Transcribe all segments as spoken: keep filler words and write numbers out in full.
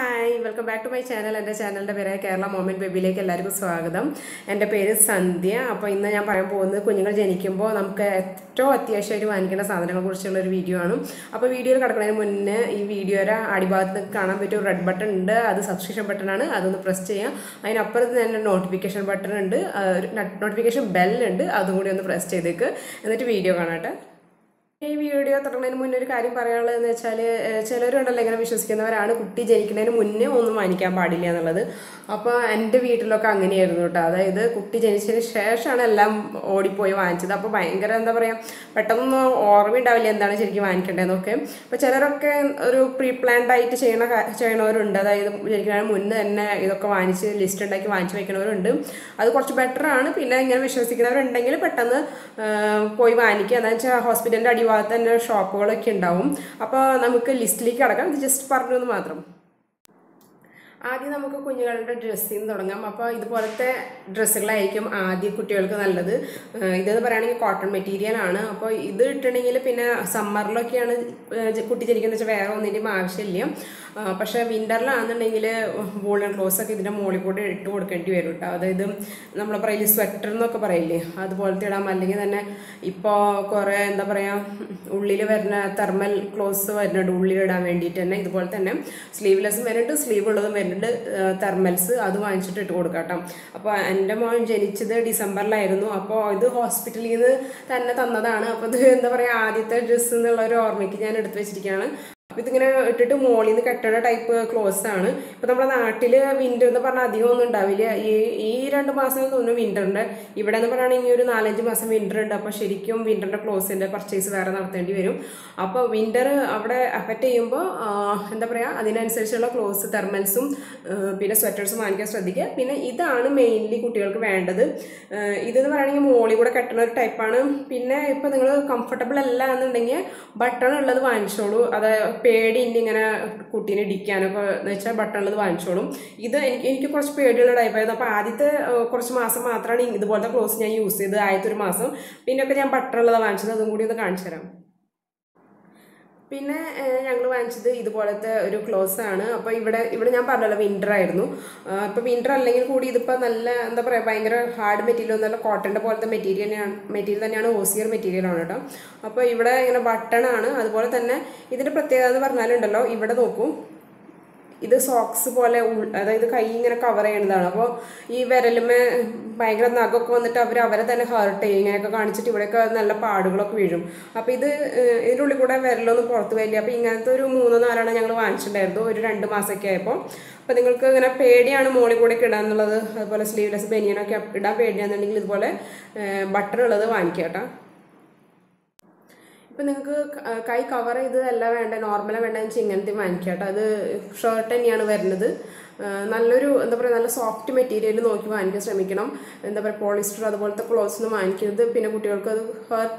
Hi, welcome back to my channel. My channel is Kerala Mom And Baby. My name is Sandhya. I am going to talk about Jenny Kimbo. I am going to talk about a video. If you video, this video, press the red button, the subscription button, and press the notification button, the notification bell, and press the video. This video, I will tell you about the wishes of the kutti jenikkunnathinu munne onnum vanikkan paadilla ennallathu. Appo ente veettilokka angane irunnu ṭa. Adayithu kutti janichadinu sheshamana ellam odi poi vaanichadu. Appo bhayangara endha paraya pettannu orma undavilla endana serikku vaanikkandenokke. Appo chilarokke oru pre-planned aayittu cheyana cheyanavarundi. Adayithu jenikkunnathinu munne thanne idokke vaanichu list undakki vaanichu vekkanavarundu. Adu korchu better aanu. Pinne ingane vishwasikkunnavarundengil pettannu poi vaanikka. Adancha hospital ade and shop or a kind down upon a list leak just partner the matram. Adi Namaka Kunjal dress in the Rangam, the Porta dress like him, Adi Kutilka and Leather, either the Parani cotton material, Anna, either turning up in a summer lock and Kutilka wear on the Marshalium, Pasha Winderland and Ningile woolen clothes, the Molipod, it would continue to other them Namapari sweater no caparelli, the Volta Maligan and Ipo, Cora and the Brea, Uliver thermal clothes, and Uliver Damendit and the Voltanum, sleeveless men to sleeve. Thermals, other one should at Odkatam. Upon Andamon Jenichither, December Lireno, upon the hospital in the Tanatanadana, upon the Varadita, just in the Loro or Mikian at Vesticana. With a mole in the Catara type clothes, but the Artilla winter the Panadion and Davila, year and a person on the winter, even the Panani in knowledge must have winter and upper Shiricum, winter clothes and the purchase of Aranathanium. Upper winter after Apatimbo and the Prea, the ancestral clothes, thermalsum, Pina sweaters, Mancas, Pina either mainly could take under the either the Panani mole would a Catara type on Pina comfortable and button another one show. Paid ending and a cutina decan of nature button of the one showroom. Either in Kikos paid a diaper, the Padita, Korsmasa Matra, the water close near use, the Aitur Masa, Pinacam Patrol of the Vanchas, the mood in the Kancharam. Pina Anglo Vanch the Idapolata close and even a part of winter. But winter length would either Panala and the Prebanger hard material than a cotton about the material material than an osier material on it. Upper Ivada in a button, other than either Pratella, Ivada Doku. Either socks, either Kayin and a cover and the Nabo, Everelme, Migrant Nago on the Tavra, rather than a hurting, a constitutive, and a part of the Quidum. Up either it really could have Verlo, the Portualia, being at the moon and a young lunch, though it ran to Massacapo. But the Gulka paid and a molybodic and another sleeveless beniana kept it up and the English volley, butter another one cata. If you have cover, and normal and shirt and the soft material, and the polyester, the clothes, the pinnacle, her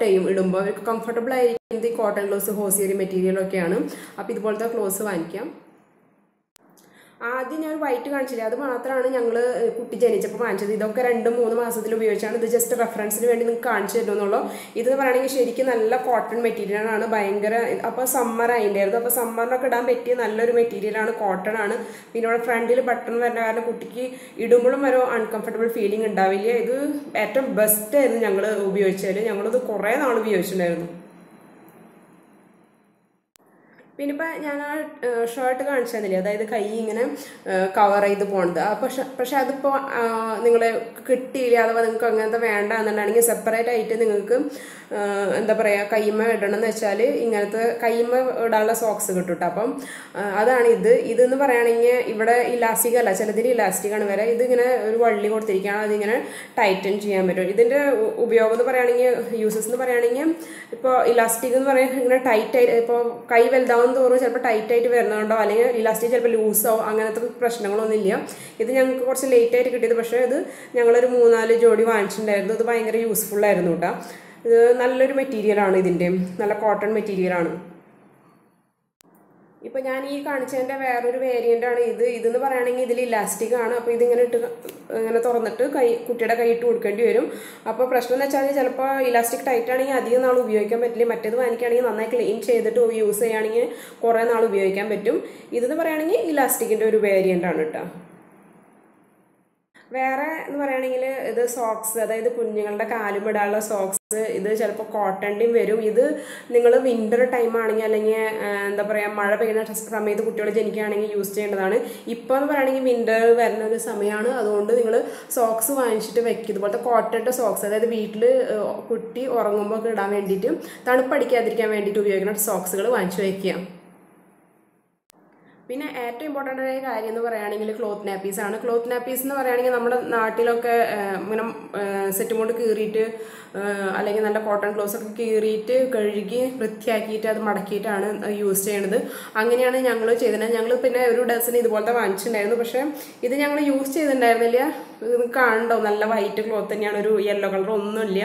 comfortable in the cotton clothes, hosiery material, up with the clothes. That's why we have to do this. We have to do this. We have to do this. We have to do this. We have to do this. We have to do this. If you have a shirt, you can cover it. cover it. You can cover it. separate it. You can cover it. You can socks. That's it. This is elastic. elastic. You can tighten it. You can use it. Tight tight elastic loose prashna If late tight the useful material cotton material. ഇപ്പോൾ ഞാൻ ഈ കാണിച്ചതിൻ്റെ വേറൊരു വേരിയൻ്റാണ് ഇത്. ഇതെന്ന് പറയുകയാണെങ്കിൽ ഇതിൽ ഇലാസ്റ്റിക്കാണ്, അപ്പോൾ ഇതിങ്ങനെ ഇട്ട് ഇങ്ങനെ തുറന്നിട്ട് കൈ കുട്ടിയുടെ കൈ ഇട്ട് കൊടുക്കേണ്ടി വരും. അപ്പോൾ പ്രശ്നം എന്ന് വെച്ചാൽ ചിലപ്പോൾ ഇലാസ്റ്റിക് ടൈറ്റ് ആണെങ്കിൽ അധികം നാൾ ഉപയോഗിക്കാൻ പറ്റില്ല. മറ്റേത് വാങ്ങിക്കുകയാണെങ്കിൽ നന്നായി ക്ലീൻ ചെയ്തിട്ട് യൂസ് ചെയ്യുകയാണെങ്കിൽ കുറേ നാൾ ഉപയോഗിക്കാൻ പറ്റും. ഇതെന്ന് പറയുകയാണെങ്കിൽ ഇലാസ്റ്റിക്കിൻ്റെ ഒരു വേരിയൻ്റാണ് കേട്ടോ. വേറെ എന്ന് പറയുകയാണെങ്കിൽ ഇത് സോക്സ്, അതായത് കുഞ്ഞുങ്ങളുടെ കാലുമിടാനുള്ള സോക്സ്, ഇത് ചിലപ്പോൾ കോട്ടൻ്റെയും വരും. ഇത് നിങ്ങൾ വിൻ്റർ ടൈം ആണെങ്കിൽ അല്ലെങ്കിൽ എന്താ പറയുക മഴ പെയ്യുന്ന സമയത്ത് കുട്ടികൾ ജനിക്കുകയാണെങ്കിൽ യൂസ് ചെയ്യേണ്ടതാണ്. ഇപ്പോൾ എന്ന് പറയുകയാണെങ്കിൽ വിൻ്റർ വരുന്ന ഒരു സമയമാണ്, അതുകൊണ്ട് നിങ്ങൾ സോക്സ് വാങ്ങിച്ചിട്ട് വെക്കും. ഇതുപോലത്തെ കോട്ടൻ്റെ സോക്സ്, അതായത് വീട്ടിൽ കുട്ടി ഉറങ്ങുമ്പോൾ ഒക്കെ ഇടാൻ വേണ്ടിയിട്ട് തണുപ്പടിക്കാതിരിക്കാൻ വേണ്ടിയിട്ട് ഉപയോഗിക്കുന്ന സോക്സുകൾ വാങ്ങിച്ച് വയ്ക്കുക. പിന്നെ ഏറ്റവും ഇമ്പോർട്ടൻ്റ് ആയ കാര്യം എന്ന് പറയുകയാണെങ്കിൽ ക്ലോത്ത് നാപ്പീസ് ആണ്. ക്ലോത്ത് നാപ്പീസ് എന്ന് പറയുകയാണെങ്കിൽ നമ്മുടെ നാട്ടിലൊക്കെ ഇങ്ങനെ സെറ്റ് കൊണ്ട് കീറിയിട്ട് അല്ലെങ്കിൽ നല്ല കോട്ടൺ ക്ലോത്ത്സൊക്കെ കീറിയിട്ട് കഴുകി വൃത്തിയാക്കിയിട്ട് അത് മടക്കിയിട്ടാണ് യൂസ് ചെയ്യണത്. അങ്ങനെയാണ് ഞങ്ങൾ ചെയ്തിരുന്നത്. ഞങ്ങൾ പിന്നെ ഒരു ഡസന് ഇതുപോലത്തെ വാങ്ങിച്ചിട്ടുണ്ടായിരുന്നു, പക്ഷേ ഇത് ഞങ്ങൾ യൂസ് ചെയ്തിട്ടുണ്ടായിരുന്നില്ല. ഇത് കാണണ്ടോ, നല്ല വൈറ്റ് ക്ലോത്ത് തന്നെയാണ്, ഒരു യെല്ലോ കളർ ഒന്നുമില്ല.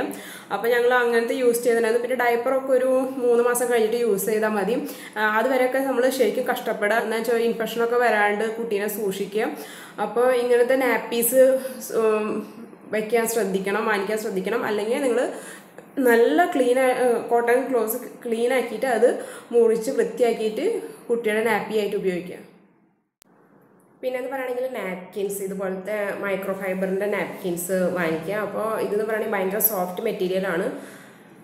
അപ്പോൾ ഞങ്ങൾ അങ്ങനത്തെ യൂസ് ചെയ്തിട്ടുണ്ടായിരുന്നു. പിന്നെ ഡയപ്പറൊക്കെ ഒരു മൂന്ന് മാസം കഴിഞ്ഞിട്ട് യൂസ് ചെയ്താൽ മതി. അതുവരെയൊക്കെ നമ്മൾ ശരിക്കും കഷ്ടപ്പെടുക, എന്നാൽ ഇൻഫെക്ഷനൊക്കെ വരാണ്ട് കുട്ടീനെ സൂക്ഷിക്കുക. അപ്പോൾ ഇങ്ങനത്തെ നാപ്പീസ് വയ്ക്കാൻ ശ്രദ്ധിക്കണം, വാങ്ങിക്കാൻ ശ്രദ്ധിക്കണം. അല്ലെങ്കിൽ നിങ്ങൾ നല്ല ക്ലീൻ കോട്ടൺ ക്ലോത്ത് ക്ലീൻ ആക്കിയിട്ട് അത് മുറിച്ച് വൃത്തിയാക്കിയിട്ട് കുട്ടിയുടെ നാപ്പി ആയിട്ട് ഉപയോഗിക്കുക. പിന്നെ എന്ന് പറയുകയാണെങ്കിൽ നാപ്കിൻസ്, ഇതുപോലത്തെ മൈക്രോ ഫൈബറിൻ്റെ നാപ്കിൻസ് വാങ്ങിക്കുക. അപ്പോൾ ഇതെന്ന് പറയുകയാണെങ്കിൽ ഭയങ്കര സോഫ്റ്റ് മെറ്റീരിയലാണ്,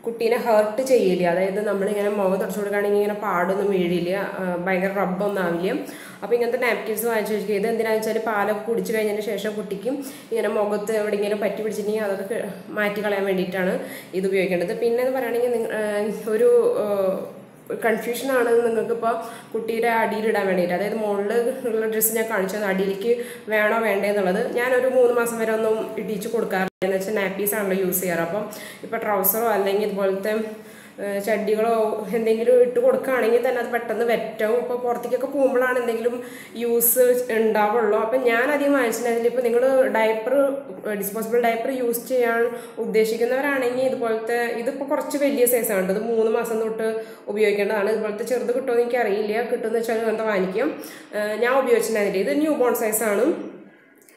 കുട്ടീനെ ഹേർട്ട് ചെയ്യില്ല. അതായത് നമ്മളിങ്ങനെ മുഖം തുടച്ചു കൊടുക്കുകയാണെങ്കിൽ ഇങ്ങനെ പാടൊന്നും വീഴില്ല, ഭയങ്കര റബ്ബൊന്നും ആവില്ല. അപ്പോൾ ഇങ്ങനത്തെ നാപ്കിൻസ് വാങ്ങിച്ചു വെക്കുക. ഇത് എന്തിനാണെന്ന് വെച്ചാൽ പാലൊക്കെ കുടിച്ചു കഴിഞ്ഞതിന് ശേഷം കുട്ടിക്കും ഇങ്ങനെ മുഖത്ത് എവിടെയെങ്കിലും പറ്റി പിടിച്ചിട്ടുണ്ടെങ്കിൽ അതൊക്കെ മാറ്റി കളയാൻ വേണ്ടിയിട്ടാണ് ഇത് ഉപയോഗിക്കേണ്ടത്. പിന്നെ എന്ന് പറയുകയാണെങ്കിൽ ഒരു കൺഫ്യൂഷനാണ് നിങ്ങൾക്കിപ്പോൾ കുട്ടിയുടെ അടിയിലിടാൻ വേണ്ടിയിട്ട്, അതായത് മുകളിൽ ഉള്ള ഡ്രസ്സ് ഞാൻ കാണിച്ചത് അടിയിലേക്ക് വേണോ വേണ്ടേ എന്നുള്ളത്. ഞാനൊരു മൂന്ന് മാസം വരെ ഒന്നും ഇടിച്ച് കൊടുക്കാറില്ല, എന്ന് വെച്ചാൽ നാപ്പീസാണല്ലോ യൂസ് ചെയ്യാറ്. അപ്പം ഇപ്പോൾ ട്രൗസറോ അല്ലെങ്കിൽ ഇതുപോലത്തെ ചടികളോ എന്തെങ്കിലും ഇട്ട് കൊടുക്കുകയാണെങ്കിൽ തന്നെ അത് പെട്ടെന്ന് വെറ്റവും ഇപ്പോൾ പുറത്തേക്കൊക്കെ പോകുമ്പോഴാണ് എന്തെങ്കിലും യൂസ് ഉണ്ടാവുള്ളൂ. അപ്പം ഞാൻ അധികം വാങ്ങിച്ചിട്ടുണ്ടെങ്കിൽ ഇപ്പോൾ നിങ്ങൾ ഡയപ്പർ ഡിസ്പോസിബിൾ ഡയപ്പർ യൂസ് ചെയ്യാൻ ഉദ്ദേശിക്കുന്നവരാണെങ്കിൽ ഇതുപോലത്തെ ഇതിപ്പോൾ കുറച്ച് വലിയ സൈസാണ്, ഇത് മൂന്ന് മാസം തൊട്ട് ഉപയോഗിക്കേണ്ടതാണ്. ഇതുപോലത്തെ ചെറുത് കിട്ടുമെന്ന് എനിക്കറിയില്ല, കിട്ടുമെന്ന് വെച്ചാൽ എന്താ വാങ്ങിക്കും. ഞാൻ ഉപയോഗിച്ചിട്ടുണ്ടെങ്കിൽ ഇത് ന്യൂ ബോൺ സൈസാണ്.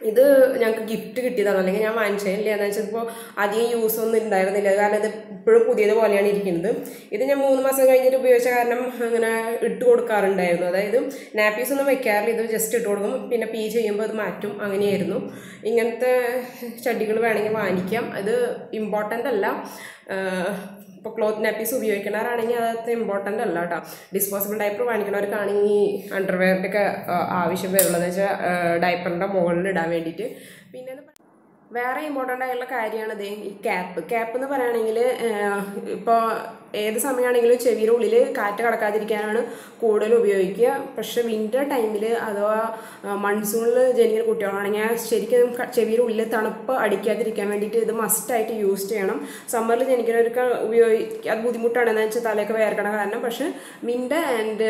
ഇത് ഞങ്ങൾക്ക് ഗിഫ്റ്റ് കിട്ടിയതാണ്, അല്ലെങ്കിൽ ഞാൻ വാങ്ങിച്ചില്ല. എന്ന് വെച്ചാൽ ഇപ്പോൾ അധികം യൂസ് ഒന്നും ഉണ്ടായിരുന്നില്ല, കാരണം ഇത് ഇപ്പോഴും പുതിയതുപോലെയാണ് ഇരിക്കുന്നത്. ഇത് ഞാൻ മൂന്ന് മാസം കഴിഞ്ഞിട്ട് ഉപയോഗിച്ച കാരണം അങ്ങനെ ഇട്ട് കൊടുക്കാറുണ്ടായിരുന്നു. അതായത് നാപ്പീസ് ഒന്നും വയ്ക്കാറില്ല, ഇത് ജസ്റ്റ് ഇട്ട് കൊടുക്കും, പിന്നെ പീ ചെയ്യുമ്പോൾ അത് മാറ്റും. അങ്ങനെയായിരുന്നു. ഇങ്ങനത്തെ ചടികൾ വേണമെങ്കിൽ വാങ്ങിക്കാം, അത് ഇമ്പോർട്ടൻ്റ് അല്ല. ഇപ്പോൾ ക്ലോത്ത് നാപ്പീസ് ഉപയോഗിക്കണവരാണെങ്കിൽ അത് ഇമ്പോർട്ടൻ്റ് അല്ല കേട്ടോ. ഡിസ്പോസിബിൾ ഡയപ്പർ വാങ്ങിക്കണവർക്കാണെങ്കിൽ അണ്ടർവെയറിൻ്റെ ഒക്കെ ആവശ്യം വരുള്ളതെന്ന് വെച്ചാൽ ഡയപ്പറിൻ്റെ മുകളിൽ ഇടാൻ വേണ്ടിയിട്ട്. പിന്നെ വേറെ ഇമ്പോർട്ടൻ്റ് ആയിട്ടുള്ള കാര്യമാണ് ഇത് ഈ ക്യാപ്പ്. ക്യാപ്പ് എന്ന് പറയുകയാണെങ്കിൽ ഇപ്പോൾ ഏത് സമയമാണെങ്കിലും ചെവിയുടെ ഉള്ളിൽ കാറ്റ് കടക്കാതിരിക്കാനാണ് കൂടുതൽ ഉപയോഗിക്കുക. പക്ഷേ വിൻ്റർ ടൈമിൽ അഥവാ മൺസൂണിൽ ജനിക്കുന്ന കുട്ടികളാണെങ്കിൽ ശരിക്കും ചെവിയുടെ ഉള്ളിൽ തണുപ്പ് അടിക്കാതിരിക്കാൻ വേണ്ടിയിട്ട് ഇത് മസ്റ്റായിട്ട് യൂസ് ചെയ്യണം. സമ്മറിൽ ജനിക്കുന്നവർക്ക് ഉപയോഗിക്കാൻ ബുദ്ധിമുട്ടാണ്, എന്ന് വെച്ചാൽ തലയൊക്കെ വേർക്കണ കാരണം. പക്ഷേ വിൻ്റർ ആൻഡ്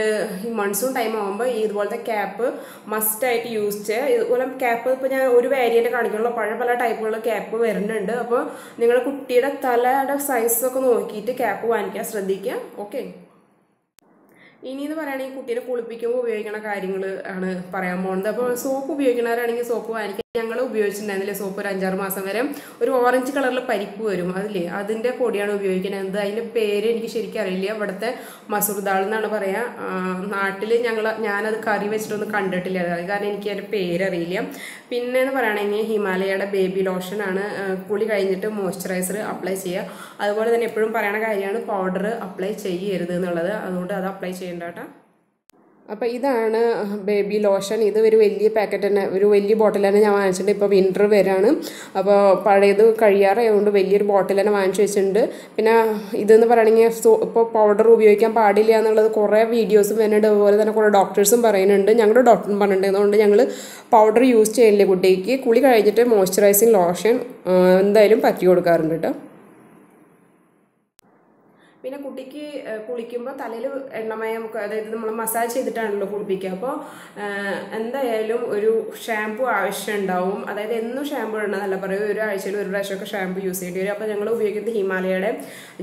മൺസൂൺ ടൈം ആകുമ്പോൾ ഇതുപോലത്തെ ക്യാപ്പ് മസ്റ്റായിട്ട് യൂസ് ചെയ്യുക. ഇതുപോലെ ക്യാപ്പ് ഇപ്പോൾ ഞാൻ ഒരു വേരിയൻ്റ് കാണിക്കുള്ളൂ, പഴയ പല ടൈപ്പുള്ള ക്യാപ്പ് വരുന്നുണ്ട്. അപ്പോൾ നിങ്ങളുടെ കുട്ടിയുടെ തലയുടെ സൈസൊക്കെ നോക്കിയിട്ട് ക്യാപ്പ് വാങ്ങി ശ്രദ്ധിക്കുക. ഓക്കെ, ഇനിയെന്ന് പറയുകയാണെങ്കിൽ കുട്ടീനെ കുളിപ്പിക്കുമ്പോൾ ഉപയോഗിക്കുന്ന കാര്യങ്ങൾ ആണ് പറയാൻ പോകുന്നത്. അപ്പോൾ സോപ്പ് ഉപയോഗിക്കുന്നവരാണെങ്കിൽ സോപ്പ് വാങ്ങിക്കുക. ഞങ്ങൾ ഉപയോഗിച്ചിട്ടുണ്ടായിരുന്നില്ലേ സോപ്പ് ഒരു അഞ്ചാറ് മാസം വരെ, ഒരു ഓറഞ്ച് കളറിൽ പരിപ്പ് വരും അതില്ലേ, അതിൻ്റെ പൊടിയാണ് ഉപയോഗിക്കുന്നത്. അതിൻ്റെ പേര് എനിക്ക് ശരിക്കും അറിയില്ല, ഇവിടുത്തെ മസൂർ ദാൾ എന്നാണ് പറയുക. നാട്ടിൽ ഞങ്ങൾ ഞാനത് കറി വെച്ചിട്ടൊന്നും കണ്ടിട്ടില്ല, കാരണം എനിക്ക് അതിൻ്റെ പേരറിയില്ല. പിന്നെ എന്ന് പറയുകയാണെങ്കിൽ ഹിമാലയയുടെ ബേബി ലോഷനാണ്. കുളി കഴിഞ്ഞിട്ട് മോയ്സ്ചറൈസർ അപ്ലൈ ചെയ്യുക. അതുപോലെ തന്നെ എപ്പോഴും പറയണ കാര്യമാണ് പൗഡർ അപ്ലൈ ചെയ്യരുത് എന്നുള്ളത്, അതുകൊണ്ട് അത് അപ്ലൈ ചെയ്യേണ്ട കേട്ടോ. അപ്പോൾ ഇതാണ് ബേബി ലോഷൻ. ഇത് ഒരു വലിയ പാക്കറ്റ് തന്നെ, ഒരു വലിയ ബോട്ടിൽ തന്നെ ഞാൻ വാങ്ങിച്ചിട്ടുണ്ട്. ഇപ്പോൾ വിൻ്റർ വരാണ്, അപ്പോൾ പഴയത് കഴിയാറായതുകൊണ്ട് വലിയൊരു ബോട്ടിൽ തന്നെ വാങ്ങിച്ചു വെച്ചിട്ടുണ്ട്. പിന്നെ ഇതെന്ന് പറയുകയാണെങ്കിൽ സോ ഇപ്പോൾ പൗഡർ ഉപയോഗിക്കാൻ പാടില്ല എന്നുള്ളത് കുറേ വീഡിയോസും വരുന്നുണ്ട്. അതുപോലെ തന്നെ കുറേ ഡോക്ടേഴ്സും പറയുന്നുണ്ട്. ഞങ്ങളുടെ ഡോക്ടറും പറഞ്ഞിട്ടുണ്ട്, അതുകൊണ്ട് ഞങ്ങൾ പൗഡർ യൂസ് ചെയ്യില്ലേ കുട്ടിക്ക്. കുളി കഴിഞ്ഞിട്ട് മോയ്സ്ചറൈസിങ് ലോഷൻ എന്തായാലും പറ്റി കൊടുക്കാറുണ്ട് കേട്ടോ. പിന്നെ കുട്ടിക്ക് കുളിക്കുമ്പോൾ തലയിൽ എണ്ണമയം അതായത് നമ്മൾ മസാജ് ചെയ്തിട്ടാണല്ലോ കുളിപ്പിക്കുക അപ്പോൾ എന്തായാലും ഒരു ഷാംപൂ ആവശ്യമുണ്ടാവും അതായത് എന്നും ഷാംപൂ ഇടണമെന്നല്ല പറയും ഒരു ആഴ്ചയിൽ ഒരു പ്രാവശ്യമൊക്കെ ഷാംപൂ യൂസ് ചെയ്യേണ്ടി വരും അപ്പോൾ ഞങ്ങൾ ഉപയോഗിക്കുന്നത് ഹിമാലയയുടെ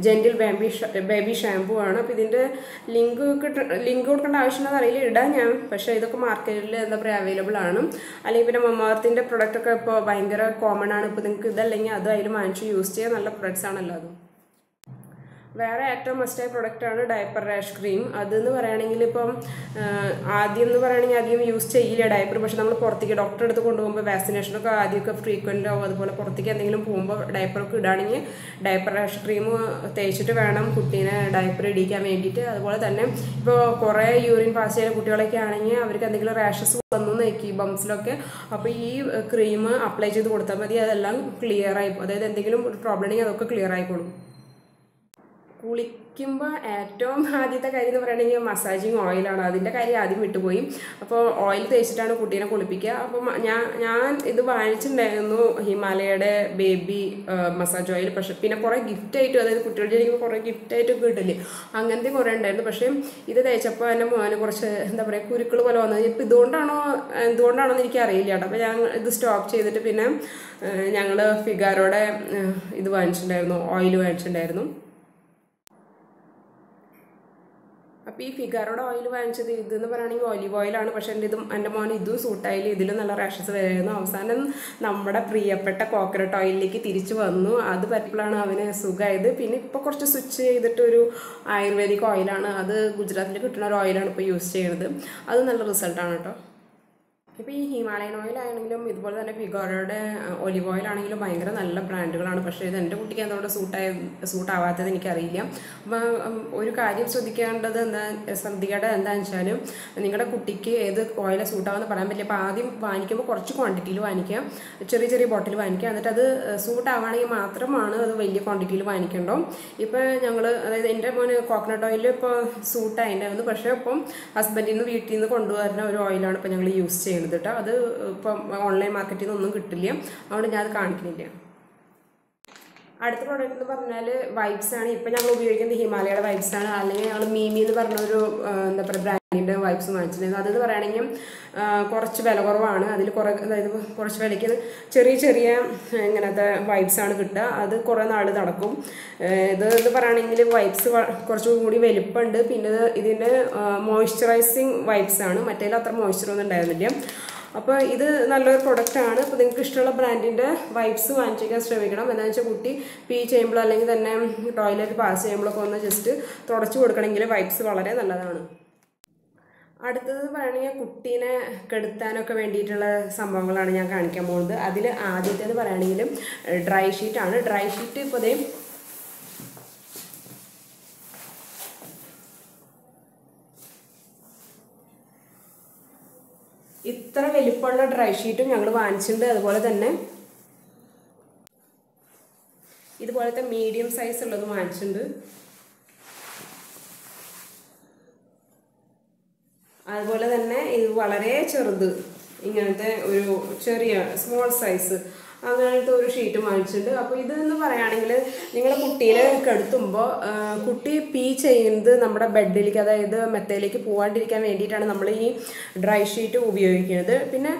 ജെന്റിൽ ബേബി ബേബി ഷാംപൂ ആണ് അപ്പോൾ ഇതിൻ്റെ ലിങ്ക് ലിങ്ക് കൊടുക്കേണ്ട ആവശ്യമുണ്ടെന്ന് അറിയില്ല ഇടാൻ ഞാൻ പക്ഷേ ഇതൊക്കെ മാർക്കറ്റിൽ എന്താ പറയുക അവൈലബിൾ ആണ് അല്ലെങ്കിൽ പിന്നെ മമ്മർത്തിൻ്റെ പ്രൊഡക്റ്റൊക്കെ ഇപ്പോൾ ഭയങ്കര കോമൺ ആണ് ഇപ്പോൾ നിങ്ങൾക്ക് ഇതല്ലെങ്കിൽ അത് അതിൽ വാങ്ങിച്ച് യൂസ് ചെയ്യാൻ നല്ല പ്രൊഡക്ട്സ് ആണല്ലോ അതും വേറെ ഏറ്റവും മസ്റ്റായ പ്രൊഡക്റ്റാണ് ഡയപ്പർ റാഷ് ക്രീം അതെന്ന് പറയുകയാണെങ്കിൽ ഇപ്പം ആദ്യം എന്ന് പറയുകയാണെങ്കിൽ അധികം യൂസ് ചെയ്യില്ല ഡയപ്പർ പക്ഷെ നമ്മൾ പുറത്തേക്ക് ഡോക്ടറെ അടുത്ത് കൊണ്ടുപോകുമ്പോൾ വാക്സിനേഷനൊക്കെ ആദ്യമൊക്കെ ഫ്രീക്വൻ്റ് ആവും അതുപോലെ പുറത്തേക്ക് എന്തെങ്കിലും പോകുമ്പോൾ ഡയപ്പറൊക്കെ ഇടുകയാണെങ്കിൽ ഡയപ്പർ റാഷ് ക്രീം തേച്ചിട്ട് വേണം കുട്ടീനെ ഡയപ്പർ ഇടിക്കാൻ വേണ്ടിയിട്ട് അതുപോലെ തന്നെ ഇപ്പോൾ കുറേ യൂറിൻ പാസ് ചെയ്യുന്ന കുട്ടികളൊക്കെ ആണെങ്കിൽ അവർക്ക് എന്തെങ്കിലും റാഷസ് വന്നു നോക്കി ബംസിലൊക്കെ അപ്പോൾ ഈ ക്രീം അപ്ലൈ ചെയ്ത് കൊടുത്താൽ മതി അതെല്ലാം ക്ലിയറായി അതായത് എന്തെങ്കിലും പ്രോബ്ലം ഉണ്ടെങ്കിൽ അതൊക്കെ ക്ലിയർ ആയിക്കോളും കുളിക്കുമ്പോൾ ഏറ്റവും ആദ്യത്തെ കാര്യം എന്ന് പറയുകയാണെങ്കിൽ മസാജിങ് ഓയിലാണ് അതിൻ്റെ കാര്യം ആദ്യം വിട്ടുപോയി അപ്പോൾ ഓയിൽ തേച്ചിട്ടാണ് കുട്ടീനെ കുളിപ്പിക്കുക അപ്പോൾ ഞാൻ ഞാൻ ഇത് വാങ്ങിച്ചിട്ടുണ്ടായിരുന്നു ഹിമാലയയുടെ ബേബി മസാജ് ഓയിൽ പക്ഷേ പിന്നെ കുറേ ഗിഫ്റ്റായിട്ടും അതായത് കുട്ടികളുടെ ജനിക്കുമ്പോൾ കുറേ ഗിഫ്റ്റായിട്ടും കിട്ടില്ലേ അങ്ങനത്തെ കുറേ ഉണ്ടായിരുന്നു പക്ഷേ ഇത് തേച്ചപ്പോൾ എൻ്റെ മോന് കുറച്ച് എന്താ പറയുക കുരുക്കൾ പോലെ വന്നത് ഇപ്പോൾ ഇതുകൊണ്ടാണോ എന്തുകൊണ്ടാണോ എന്ന് എനിക്ക് അറിയില്ല കേട്ടോ അപ്പോൾ ഞാൻ ഇത് സ്റ്റോപ്പ് ചെയ്തിട്ട് പിന്നെ ഞങ്ങൾ ഫിഗാരോടെ ഇത് വാങ്ങിച്ചിട്ടുണ്ടായിരുന്നു ഓയിൽ വാങ്ങിച്ചിട്ടുണ്ടായിരുന്നു അപ്പോൾ ഈ ഫിഗാറോടെ ഓയിൽ വാങ്ങിച്ചത് ഇതെന്ന് പറയുകയാണെങ്കിൽ ഒലിവ് ഓയിലാണ് പക്ഷേ എൻ്റെ ഇതും എൻ്റെ മോൻ ഇതും സൂട്ടായില്ല ഇതിലും നല്ല റാഷസ് വരുമായിരുന്നു അവസാനം നമ്മുടെ പ്രിയപ്പെട്ട കോക്കനട്ട് ഓയിലിലേക്ക് തിരിച്ചു വന്നു അത് പറ്റിയപ്പോഴാണ് അവന് സുഖമായത് പിന്നെ ഇപ്പോൾ കുറച്ച് സ്വിച്ച് ചെയ്തിട്ടൊരു ആയുർവേദിക് ഓയിലാണ് അത് ഗുജറാത്തിൽ കിട്ടുന്ന ഒരു ഓയിലാണ് ഇപ്പോൾ യൂസ് ചെയ്യുന്നത് അത് നല്ല റിസൾട്ടാണ് കേട്ടോ ഇപ്പോൾ ഈ ഹിമാലയൻ ഓയിലാണെങ്കിലും ഇതുപോലെ തന്നെ ഫിഗാറോയുടെ ഒലിവ് ഓയിലാണെങ്കിലും ഭയങ്കര നല്ല ബ്രാൻഡുകളാണ് പക്ഷേ ഇത് എൻ്റെ കുട്ടിക്ക് എന്തുകൊണ്ട് സൂട്ടായ സൂട്ടാവാത്തത് എനിക്കറിയില്ല അപ്പോൾ ഒരു കാര്യം ശ്രദ്ധിക്കേണ്ടത് എന്താ ശ്രദ്ധിക്കേണ്ടത് എന്താണെന്ന് വെച്ചാലും നിങ്ങളുടെ കുട്ടിക്ക് ഏത് ഓയിലെ സൂട്ടാവെന്ന് പറയാൻ പറ്റില്ല അപ്പോൾ ആദ്യം വാങ്ങിക്കുമ്പോൾ കുറച്ച് ക്വാണ്ടിറ്റിയിൽ വാങ്ങിക്കാം ചെറിയ ചെറിയ ബോട്ടിൽ വാങ്ങിക്കാം എന്നിട്ട് അത് സൂട്ടാവുകയാണെങ്കിൽ മാത്രമാണ് അത് വലിയ ക്വാണ്ടിറ്റിയിൽ വാങ്ങിക്കേണ്ടോ ഇപ്പോൾ ഞങ്ങൾ അതായത് എൻ്റെ മോന് കോക്കനട്ട് ഓയിൽ ഇപ്പോൾ സൂട്ടായിട്ടുണ്ടായിരുന്നു പക്ഷേ ഇപ്പം ഹസ്ബൻഡിൽ നിന്ന് വീട്ടിൽ നിന്ന് കൊണ്ടുവരുന്ന ഒരു ഓയിലാണ് ഇപ്പോൾ ഞങ്ങൾ യൂസ് ചെയ്യുന്നത് ട്ടോ അത് ഇപ്പം ഓൺലൈൻ മാർക്കറ്റിൽ നിന്നൊന്നും കിട്ടില്ല അതുകൊണ്ട് ഞാൻ അത് കാണിക്കുന്നില്ല അടുത്ത പ്രോഡക്റ്റ് എന്ന് പറഞ്ഞാൽ വൈബ്സ് ആണ് ഇപ്പം ഞങ്ങൾ ഉപയോഗിക്കുന്നത് ഹിമാലയയുടെ വൈബ്സ് ആണ് അല്ലെങ്കിൽ ഞങ്ങൾ മീമി എന്ന് പറഞ്ഞൊരു എന്താ പറയുക ബ്രാൻഡിൻ്റെ വൈബ്സ് വാങ്ങിച്ചിട്ടുണ്ടായിരുന്നു അതെന്ന് പറയുകയാണെങ്കിൽ കുറച്ച് വില കുറവാണ് അതിൽ കുറേ അതായത് കുറച്ച് വിലയ്ക്ക് ചെറിയ ചെറിയ ഇങ്ങനത്തെ വൈബ്സാണ് കിട്ടുക അത് കുറേ നാൾ നടക്കും ഇത് എന്ന് പറയുകയാണെങ്കിൽ വൈബ്സ് കുറച്ചും കൂടി വലിപ്പമുണ്ട് പിന്നെ ഇതിൻ്റെ മോയ്സ്ചറൈസിങ് വൈബ്സ് ആണ് മറ്റേതിൽ അത്ര മോയ്സ്ചറൊന്നും ഉണ്ടായിരുന്നില്ല അപ്പോൾ ഇത് നല്ലൊരു പ്രൊഡക്റ്റാണ് അപ്പോൾ നിങ്ങൾക്ക് ഇഷ്ടമുള്ള ബ്രാൻഡിൻ്റെ വൈബ്സ് വാങ്ങിക്കാൻ ശ്രമിക്കണം എന്താണെന്ന് വെച്ചാൽ കുട്ടി പീ ചെയ്യുമ്പോൾ അല്ലെങ്കിൽ തന്നെ ടോയ്ലറ്റ് പാസ് ചെയ്യുമ്പോഴൊക്കെ ഒന്ന് ജസ്റ്റ് തുടച്ചു കൊടുക്കണമെങ്കിൽ വൈബ്സ് വളരെ നല്ലതാണ് അടുത്തത് പറയുകയാണെങ്കിൽ കുട്ടീനെ കെടുത്താനൊക്കെ വേണ്ടിയിട്ടുള്ള സംഭവങ്ങളാണ് ഞാൻ കാണിക്കാൻ പോകുന്നത് അതിൽ ആദ്യത്തേത് പറയുകയാണെങ്കിലും ഡ്രൈ ഷീറ്റാണ് ഡ്രൈ ഷീറ്റ് ഇപ്പോൾ അതേ ഇത്ര വലിപ്പമുള്ള ഡ്രൈ ഷീറ്റും ഞങ്ങൾ വാങ്ങിച്ചിട്ടുണ്ട് അതുപോലെ തന്നെ ഇതുപോലത്തെ മീഡിയം സൈസ് ഉള്ളത് വാങ്ങിച്ചിട്ടുണ്ട് അതുപോലെ തന്നെ ഇത് വളരെ ചെറുത് ഇങ്ങനത്തെ ഒരു ചെറിയ സ്മോൾ സൈസ് അങ്ങനത്തെ ഒരു ഷീറ്റ് വാങ്ങിച്ചിട്ടുണ്ട് അപ്പോൾ ഇതെന്ന് പറയുകയാണെങ്കിൽ നിങ്ങൾ കുട്ടീനെ കെടുത്തുമ്പോൾ കുട്ടി പീ ചെയ്യുന്നത് നമ്മുടെ ബെഡിലേക്ക് അതായത് മെത്തയിലേക്ക് പോകാണ്ടിരിക്കാൻ വേണ്ടിയിട്ടാണ് നമ്മൾ ഈ ഡ്രൈ ഷീറ്റ് ഉപയോഗിക്കുന്നത് പിന്നെ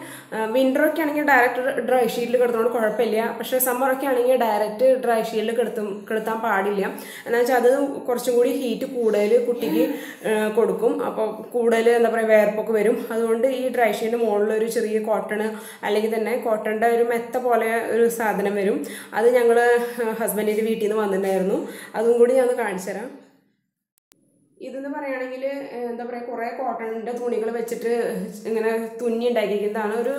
വിൻ്ററൊക്കെ ആണെങ്കിൽ ഡയറക്റ്റ് ഡ്രൈ ഷീറ്റിൽ കിടത്തുകൊണ്ട് കുഴപ്പമില്ല പക്ഷേ സമ്മറൊക്കെ ആണെങ്കിൽ ഡയറക്റ്റ് ഡ്രൈ ഷീറ്റിൽ കിടത്തും കിടത്താൻ പാടില്ല എന്താണെന്ന് വെച്ചാൽ അത് കുറച്ചും കൂടി ഹീറ്റ് കൂടുതൽ കുട്ടിക്ക് കൊടുക്കും അപ്പോൾ കൂടുതൽ എന്താ പറയുക വേർപ്പൊക്കെ വരും അതുകൊണ്ട് ഈ ഡ്രൈ ഷീറ്റിൻ്റെ മുകളിലൊരു ചെറിയ കോട്ടൺ അല്ലെങ്കിൽ തന്നെ കോട്ടൻ്റെ ഒരു മെത്ത പോലെ ഒരു സാധനം വരും അത് ഞങ്ങൾ ഹസ്ബൻഡിൻ്റെ വീട്ടിൽ നിന്ന് വന്നിട്ടുണ്ടായിരുന്നു അതും കൂടി ഞാൻ കാണിച്ചു തരാം ഇതെന്ന് പറയുകയാണെങ്കിൽ എന്താ പറയുക കുറേ കോട്ടണിൻ്റെ തുണികൾ വെച്ചിട്ട് ഇങ്ങനെ തുന്നി ഉണ്ടാക്കിയിരിക്കുന്നതാണ് ഒരു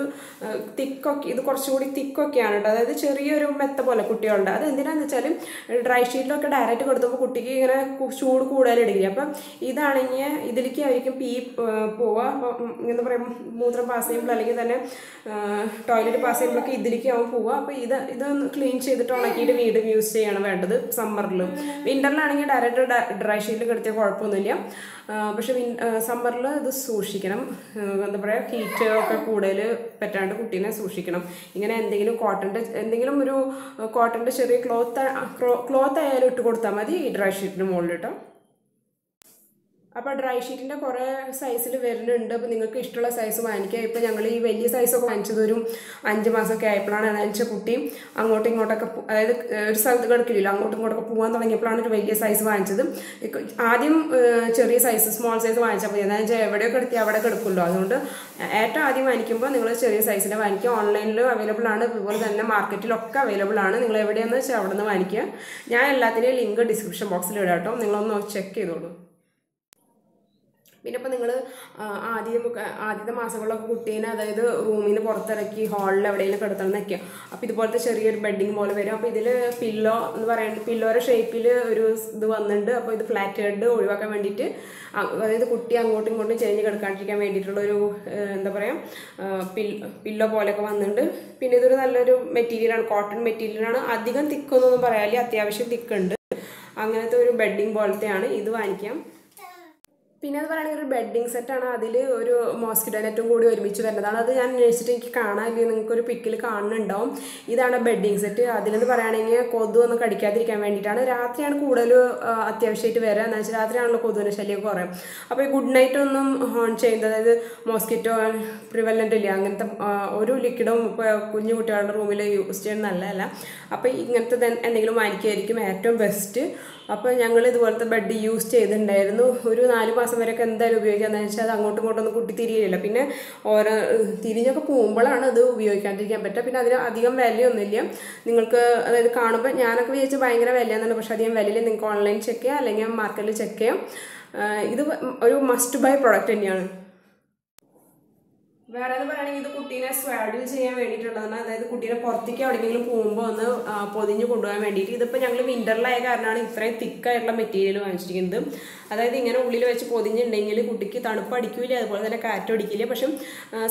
തിക്കൊക്കെ ഇത് കുറച്ചുകൂടി തിക്കൊക്കെയാണ് കേട്ടോ അതായത് ചെറിയൊരു മെത്ത പോലെ കുട്ടികളുണ്ട് അത് എന്തിനാണെന്ന് വെച്ചാൽ ഡ്രൈ ഷീറ്റിലൊക്കെ ഡയറക്റ്റ് കൊടുത്തപ്പോൾ കുട്ടിക്ക് ഇങ്ങനെ ചൂട് കൂടുതലെടുക്കില്ല അപ്പം ഇതാണെങ്കിൽ ഇതിലേക്ക് ആയിരിക്കും പീ പോവുക അപ്പം എന്താ പറയുക മൂത്രം പാസ് ചെയ്യുമ്പോൾ അല്ലെങ്കിൽ തന്നെ ടോയ്ലറ്റ് പാസ് ചെയ്യുമ്പോഴൊക്കെ ഇതിലേക്ക് ആവും പോവുക അപ്പോൾ ഇത് ഇതൊന്ന് ക്ലീൻ ചെയ്തിട്ട് ഉണക്കിയിട്ട് വീണ്ടും യൂസ് ചെയ്യണം വേണ്ടത് സമ്മറിലും വിൻ്ററിലാണെങ്കിൽ ഡയറക്റ്റ് ഡ്രൈ ഷീറ്റിൽ കിടത്തിയ കുഴപ്പമൊന്നും cotton അപ്പോൾ ഡ്രൈ ഷീറ്റിന്റെ കുറേ സൈസിൽ വരുന്നുണ്ട് അപ്പോൾ നിങ്ങൾക്ക് ഇഷ്ടമുള്ള സൈസ് വാങ്ങിക്കുക ഇപ്പോൾ ഞങ്ങൾ ഈ വലിയ സൈസ് ഒക്കെ വാങ്ങിച്ചത് ഒരു അഞ്ച് മാസൊക്കെ ആയപ്പോഴാണ് അനൽച്ച കുട്ടി അങ്ങോട്ട് ഇങ്ങോട്ടൊക്കെ അതായത് ഒരു സ്ഥലത്ത് കിടക്കില്ലല്ലോ അങ്ങോട്ട് ഇങ്ങോട്ടൊക്കെ പോകാൻ തുടങ്ങിയപ്പോഴാണ് ഒരു വലിയ സൈസ് വാങ്ങിച്ചത് ആദ്യം ചെറിയ സൈസ് സ്മോൾ സൈസ് വാങ്ങിച്ചപ്പോൾ ഞാൻ എവിടെയൊക്കെ എടുത്തി അവിടെ കിടക്കുമല്ലോ അതുകൊണ്ട് ഏറ്റവും ആദ്യം വാങ്ങിക്കുമ്പോൾ നിങ്ങൾ ചെറിയ സൈസിനെ വാങ്ങിക്കുക ഓൺലൈനിൽ അവൈലബിൾ ആണ് അതുപോലെ തന്നെ മാർക്കറ്റിലൊക്കെ അവൈലബിൾ ആണ് നിങ്ങൾ എവിടെയെന്ന് വെച്ചാൽ അവിടെ നിന്ന് വാങ്ങിക്കുക ഞാൻ എല്ലാത്തിൻ്റെയും ലിങ്ക് ഡിസ്ക്രിപ്ഷൻ ബോക്സിൽ ഇടാം കേട്ടോ നിങ്ങളൊന്ന് ചെക്ക് ചെയ്തോളൂ പിന്നെപ്പോൾ നിങ്ങൾ ആദ്യം ആദ്യത്തെ മാസങ്ങളിലൊക്കെ കുട്ടീനെ അതായത് റൂമിൽ നിന്ന് പുറത്തിറക്കി ഹോളിൽ എവിടെയെങ്കിലും കിടത്തണം എന്നൊക്കെ അപ്പോൾ ഇതുപോലത്തെ ചെറിയൊരു ബെഡിങ് പോലെ വരും അപ്പോൾ ഇതിൽ പില്ലോ എന്ന് പറയുന്നത് പില്ലോയുടെ ഷേപ്പിൽ ഒരു ഇത് വന്നിട്ടുണ്ട് അപ്പോൾ ഇത് ഫ്ലാറ്റ് ഹെഡ് ഒഴിവാക്കാൻ വേണ്ടിയിട്ട് അതായത് കുട്ടി അങ്ങോട്ടും ഇങ്ങോട്ടും ചെരിഞ്ഞ് കിടക്കാണ്ടിരിക്കാൻ വേണ്ടിയിട്ടുള്ളൊരു എന്താ പറയുക പില്ലോ പില്ലോ പോലെയൊക്കെ വന്നിട്ടുണ്ട് പിന്നെ ഇതൊരു നല്ലൊരു മെറ്റീരിയലാണ് കോട്ടൺ മെറ്റീരിയലാണ് അധികം തിക്കൊന്നും പറയാല്ലേ അത്യാവശ്യം തിക്കുണ്ട് അങ്ങനത്തെ ഒരു ബെഡിങ് പോലത്തെയാണ് ഇത് വാങ്ങിക്കാം പിന്നെ അത് പറയുകയാണെങ്കിൽ ഒരു ബെഡിങ് സെറ്റാണ് അതിൽ ഒരു മോസ്കിറ്റോ നെറ്റും കൂടി ഒരുമിച്ച് വരുന്നതാണ് അത് ഞാൻ അന്വേഷിച്ചിട്ട് എനിക്ക് കാണാൻ അല്ലെങ്കിൽ നിങ്ങൾക്കൊരു പിക്കിൽ കാണുന്നുണ്ടാവും ഇതാണ് ബെഡിങ് സെറ്റ് അതിലെന്ന് പറയുകയാണെങ്കിൽ കൊതു ഒന്നും കടിക്കാതിരിക്കാൻ വേണ്ടിയിട്ടാണ് രാത്രിയാണ് കൂടുതൽ അത്യാവശ്യമായിട്ട് വരിക എന്ന് വെച്ചാൽ രാത്രിയാണല്ലോ കൊതുവിൻ്റെ ശല്യം കുറയും അപ്പോൾ ഈ ഗുഡ് നൈറ്റ് ഒന്നും ഹോൺ ചെയ്യുന്നത് അതായത് മോസ്കിറ്റോ പ്രിവലൻ്റ് ഇല്ല അങ്ങനത്തെ ഒരു ലിക്വിഡും ഇപ്പോൾ കുഞ്ഞു കുട്ടികളുടെ റൂമിൽ യൂസ് ചെയ്യുന്നത് നല്ലതല്ല അപ്പോൾ ഇങ്ങനത്തെ എന്തെങ്കിലും വാങ്ങിക്കുകയായിരിക്കും ഏറ്റവും ബെസ്റ്റ് അപ്പോൾ ഞങ്ങൾ ഇതുപോലത്തെ ബെഡ് യൂസ് ചെയ്തിട്ടുണ്ടായിരുന്നു ഒരു നാല് മാസം വരെയൊക്കെ എന്തായാലും ഉപയോഗിക്കാമെന്ന് വെച്ചാൽ അത് അങ്ങോട്ടും ഇങ്ങോട്ടൊന്നും കുട്ടി തിരിയില്ല പിന്നെ ഓരോ തിരിഞ്ഞൊക്കെ പോകുമ്പോഴാണ് അത് ഉപയോഗിക്കാണ്ടിരിക്കാൻ പറ്റുക പിന്നെ അതിന് അധികം വിലയൊന്നുമില്ല നിങ്ങൾക്ക് അതായത് കാണുമ്പോൾ ഞാനൊക്കെ വിചാരിച്ച് ഭയങ്കര വിലയാണെന്നുണ്ട് പക്ഷേ അധികം വിലയിൽ നിങ്ങൾക്ക് ഓൺലൈൻ ചെക്ക് ചെയ്യാം അല്ലെങ്കിൽ മാർക്കറ്റിൽ ചെക്ക് ചെയ്യാം ഇത് ഒരു മസ്റ്റ് ബൈ പ്രോഡക്റ്റ് തന്നെയാണ് വേറെ എന്ന് പറയുകയാണെങ്കിൽ ഇത് കുട്ടീനെ സ്വാഡിൽ ചെയ്യാൻ വേണ്ടിയിട്ടുള്ളതാണ് അതായത് കുട്ടീനെ പുറത്തേക്ക് എവിടെയെങ്കിലും പോകുമ്പോൾ ഒന്ന് പൊതിഞ്ഞ് കൊണ്ടുപോകാൻ വേണ്ടിയിട്ട് ഇതിപ്പോൾ ഞങ്ങൾ വിൻ്ററിലായ കാരണമാണ് ഇത്രയും തിക്കായിട്ടുള്ള മെറ്റീരിയൽ വാങ്ങിച്ചിരിക്കുന്നത് അതായത് ഇങ്ങനെ ഉള്ളിൽ വെച്ച് പൊതിഞ്ഞിട്ടുണ്ടെങ്കിൽ കുട്ടിക്ക് തണുപ്പ് അടിക്കില്ല അതുപോലെ തന്നെ കാറ്റ് അടിക്കില്ല പക്ഷേ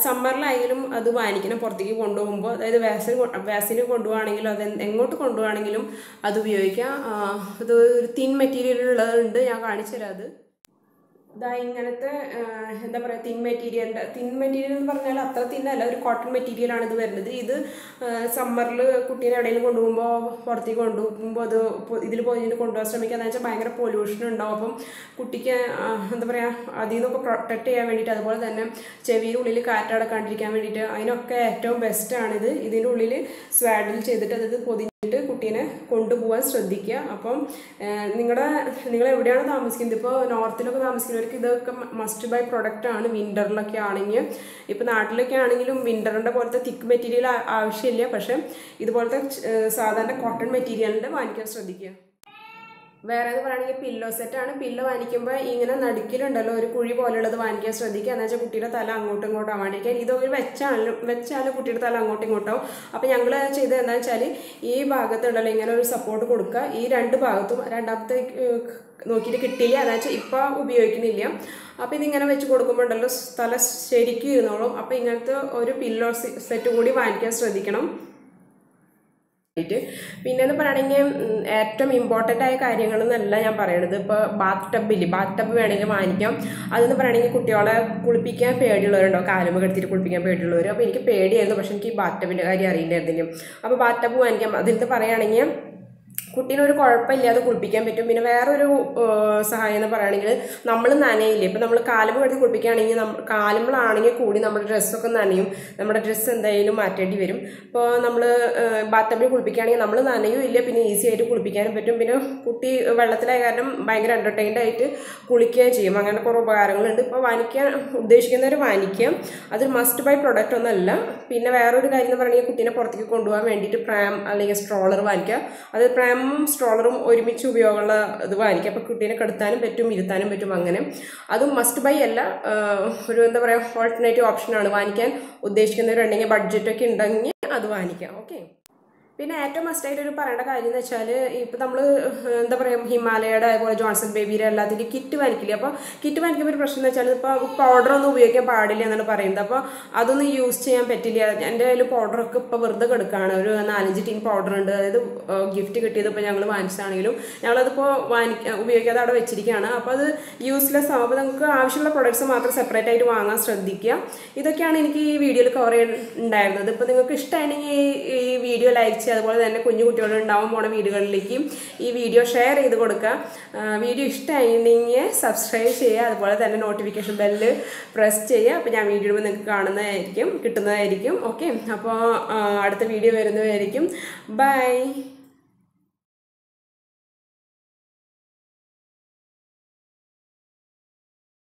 സമ്മറിലായാലും അത് വാങ്ങിക്കണം പുറത്തേക്ക് കൊണ്ടുപോകുമ്പോൾ അതായത് വാക്സിൻ വാക്സിന് കൊണ്ടുപോകുകയാണെങ്കിലും അത് എങ്ങോട്ട് കൊണ്ടുപോകുകയാണെങ്കിലും അത് ഉപയോഗിക്കാം അത് ഒരു തിൻ മെറ്റീരിയലുള്ളതുണ്ട് ഞാൻ കാണിച്ചു തരാം അത് ഇതാ ഇങ്ങനത്തെ എന്താ പറയുക തിൻ മെറ്റീരിയലിൻ്റെ തിൻ മെറ്റീരിയൽ എന്ന് പറഞ്ഞാൽ അത്ര തിന്നല്ല ഒരു കോട്ടൺ മെറ്റീരിയലാണ് ഇത് വരുന്നത് ഇത് സമ്മറിൽ കുട്ടീനെ എവിടെയെങ്കിലും കൊണ്ടുപോകുമ്പോൾ പുറത്തേക്ക് കൊണ്ടുപോകുമ്പോൾ അത് ഇതിൽ പോയിട്ട് കൊണ്ടുപോകാൻ ശ്രമിക്കുക എന്ന് വെച്ചാൽ ഭയങ്കര പൊല്യൂഷൻ ഉണ്ടാവും അപ്പം കുട്ടിക്ക് എന്താ പറയുക അതിൽ നിന്നൊക്കെ പ്രൊട്ടക്ട് ചെയ്യാൻ വേണ്ടിയിട്ട് അതുപോലെ തന്നെ ചെവിയുടെ ഉള്ളിൽ കാറ്റടക്കാണ്ടിരിക്കാൻ വേണ്ടിയിട്ട് അതിനൊക്കെ ഏറ്റവും ബെസ്റ്റാണിത് ഇതിൻ്റെ ഉള്ളിൽ സ്വാഡിൽ ചെയ്തിട്ട് അതായത് പൊതി കുട്ടീനെ കൊണ്ടുപോകാൻ ശ്രദ്ധിക്കുക അപ്പം നിങ്ങളുടെ നിങ്ങൾ എവിടെയാണ് താമസിക്കുന്നത് ഇപ്പോൾ നോർത്തിലൊക്കെ താമസിക്കുന്നവർക്ക് ഇതൊക്കെ മസ്റ്റ് ബൈ പ്രൊഡക്റ്റാണ് വിൻ്ററിലൊക്കെ ആണെങ്കിൽ ഇപ്പോൾ നാട്ടിലൊക്കെ ആണെങ്കിലും വിൻ്ററിൻ്റെ പോലത്തെ തിക്ക് മെറ്റീരിയൽ ആവശ്യമില്ല പക്ഷേ ഇതുപോലത്തെ സാധാരണ കോട്ടൺ മെറ്റീരിയലിൻ്റെ വാങ്ങിക്കാൻ ശ്രദ്ധിക്കുക വേറെ എന്ന് പറയുകയാണെങ്കിൽ പില്ലോ സെറ്റാണ് പില്ലോ വാങ്ങിക്കുമ്പോൾ ഇങ്ങനെ നടുക്കിലുണ്ടല്ലോ ഒരു കുഴി പോലെയുള്ളത് വാങ്ങിക്കാൻ ശ്രദ്ധിക്കുക എന്ന് വെച്ചാൽ കുട്ടിയുടെ തല അങ്ങോട്ടും ഇങ്ങോട്ടും ആവാണ്ടിരിക്കുക ഇതൊരു വെച്ചാലും വെച്ചാലും കുട്ടിയുടെ തല അങ്ങോട്ടും ഇങ്ങോട്ടാവും അപ്പോൾ ഞങ്ങൾ ചെയ്തത് എന്താണെന്ന് വെച്ചാൽ ഈ ഭാഗത്തുണ്ടല്ലോ ഇങ്ങനെ ഒരു സപ്പോർട്ട് കൊടുക്കുക ഈ രണ്ട് ഭാഗത്തും രണ്ടാമത്തെ നോക്കിയിട്ട് കിട്ടിയില്ല എന്ന് വെച്ചാൽ ഇപ്പോൾ ഉപയോഗിക്കുന്നില്ല അപ്പോൾ ഇതിങ്ങനെ വെച്ച് കൊടുക്കുമ്പോൾ ഉണ്ടല്ലോ തല ശരിക്കും ഇരുന്നോളും അപ്പോൾ ഇങ്ങനത്തെ ഒരു പില്ലോ സെറ്റ് കൂടി വാങ്ങിക്കാൻ ശ്രദ്ധിക്കണം പിന്നെന്ന് പറയുകയാണെങ്കിൽ ഏറ്റവും ഇമ്പോർട്ടൻ്റ് ആയ കാര്യങ്ങളെന്നല്ല ഞാൻ പറയണത് ഇപ്പോൾ ബാത്ത് ടബില് ബാത്ത് ടബ് വേണമെങ്കിൽ വാങ്ങിക്കാം അതെന്ന് പറയുകയാണെങ്കിൽ കുട്ടികളെ കുളിപ്പിക്കാൻ പേടിയുള്ളവരുണ്ടോ കാലുമ്പ് കെടുത്തിട്ട് കുളിപ്പിക്കാൻ പേടിയുള്ളവർ അപ്പോൾ എനിക്ക് പേടിയായിരുന്നു പക്ഷേ എനിക്ക് ഈ ബാത്ത് ടബിൻ്റെ കാര്യം അറിയില്ലായിരുന്നു അപ്പോൾ ബാത്ത് ടബ് വാങ്ങിക്കാം അതിൽ പറയുകയാണെങ്കിൽ കുട്ടീനൊരു കുഴപ്പമില്ലാതെ കുളിപ്പിക്കാൻ പറ്റും പിന്നെ വേറൊരു സഹായം എന്ന് പറയുകയാണെങ്കിൽ നമ്മൾ നനയില്ലേ ഇപ്പോൾ നമ്മൾ കാലുമ്പ് കെടുത്ത് കുളിപ്പിക്കുകയാണെങ്കിൽ നമ്മൾ കാലുമ്പളാണെങ്കിൽ കൂടി നമ്മുടെ ഡ്രസ്സൊക്കെ നനയും നമ്മുടെ ഡ്രസ്സ് എന്തായാലും മാറ്റേണ്ടി വരും അപ്പോൾ നമ്മൾ ബാത്ത് ടബിൽ കുളിപ്പിക്കുകയാണെങ്കിൽ നമ്മൾ നനയും ഇല്ല പിന്നെ ഈസി ആയിട്ട് കുളിപ്പിക്കാനും പറ്റും പിന്നെ കുട്ടി വെള്ളത്തിലായ കാരണം ഭയങ്കര എൻ്റർടൈൻഡ് ആയിട്ട് കുളിക്കുകയും ചെയ്യും അങ്ങനെ കുറേ ഉപകാരങ്ങളുണ്ട് ഇപ്പോൾ വാങ്ങിക്കാൻ ഉദ്ദേശിക്കുന്നവർ വാങ്ങിക്കാം അതൊരു മസ്റ്റ് ബൈ പ്രൊഡക്റ്റ് ഒന്നുമല്ല പിന്നെ വേറൊരു കാര്യം എന്ന് പറയുകയാണെങ്കിൽ കുട്ടീനെ പുറത്തേക്ക് കൊണ്ടുപോകാൻ വേണ്ടിയിട്ട് പ്രാം അല്ലെങ്കിൽ സ്ട്രോളർ വാങ്ങിക്കുക അത് പ്രാം സ്ട്രോളറും ഒരുമിച്ച് ഉപയോഗമുള്ള ഇത് വാങ്ങിക്കുക അപ്പോൾ കുട്ടീനെ കിടത്താനും പറ്റും ഇരുത്താനും പറ്റും അങ്ങനെ അതും മസ്റ്റ് ബൈ അല്ല ഒരു എന്താ പറയുക ഓൾട്ടർനേറ്റീവ് ഓപ്ഷനാണ് വാങ്ങിക്കാൻ ഉദ്ദേശിക്കുന്നവരുണ്ടെങ്കിൽ ബഡ്ജറ്റൊക്കെ ഉണ്ടെങ്കിൽ അത് വാങ്ങിക്കാം ഓക്കെ പിന്നെ ഏറ്റവും മസ്റ്റ് ആയിട്ട് ഒരു പറയേണ്ട കാര്യം എന്ന് വെച്ചാൽ ഇപ്പോൾ നമ്മൾ എന്താ പറയുക ഹിമാലയയുടെ അതുപോലെ ജോൺസൺ ബേബിയുടെ എല്ലാത്തിൻ്റെ കിറ്റ് വാങ്ങിക്കില്ലേ അപ്പോൾ കിറ്റ് വാങ്ങിക്കുമ്പോൾ ഒരു പ്രശ്നം എന്ന് വെച്ചാൽ ഇപ്പോൾ പൗഡർ ഒന്നും ഉപയോഗിക്കാൻ പാടില്ല എന്നാണ് പറയുന്നത് അപ്പോൾ അതൊന്നും യൂസ് ചെയ്യാൻ പറ്റില്ല എൻ്റെ കയ്യിൽ പൗഡറൊക്കെ ഇപ്പോൾ വെറുതെ കിടക്കുകയാണ് ഒരു നാലഞ്ച് ടീം പൗഡർ ഉണ്ട് അതായത് ഗിഫ്റ്റ് കിട്ടിയത് ഇപ്പോൾ ഞങ്ങൾ വാങ്ങിച്ചതാണെങ്കിലും ഞങ്ങളതിപ്പോൾ വാങ്ങിക്കാൻ ഉപയോഗിക്കാതെ അവിടെ വെച്ചിരിക്കുകയാണ് അപ്പോൾ അത് യൂസ്ലെസ് ആകും അപ്പോൾ നമുക്ക് ആവശ്യമുള്ള പ്രൊഡക്ട്സ് മാത്രം സെപ്പറേറ്റ് ആയിട്ട് വാങ്ങാൻ ശ്രദ്ധിക്കുക ഇതൊക്കെയാണ് എനിക്ക് ഈ വീഡിയോയിൽ കവർ ചെയ്തിട്ടുണ്ടായിരുന്നത് ഇപ്പോൾ നിങ്ങൾക്ക് ഇഷ്ടമാണെങ്കിൽ ഈ വീഡിയോ ലൈക്ക് ചെയ്യുക അതുപോലെ തന്നെ കുഞ്ഞു കുട്ടികളുണ്ടാവും പോണ വീടുകളിലേക്ക് ഈ വീഡിയോ ഷെയർ ചെയ്ത് കൊടുക്കുക വീഡിയോ ഇഷ്ടമായിരുന്നെങ്കിൽ സബ്സ്ക്രൈബ് ചെയ്യുക അതുപോലെ തന്നെ നോട്ടിഫിക്കേഷൻ ബെല്ല് പ്രസ് ചെയ്യുക അപ്പോൾ ഞാൻ വീഡിയോ നിങ്ങൾക്ക് കാണുന്നതായിരിക്കും കിട്ടുന്നതായിരിക്കും ഓക്കെ അപ്പോൾ അടുത്ത വീഡിയോ വരുന്നതായിരിക്കും ബൈ.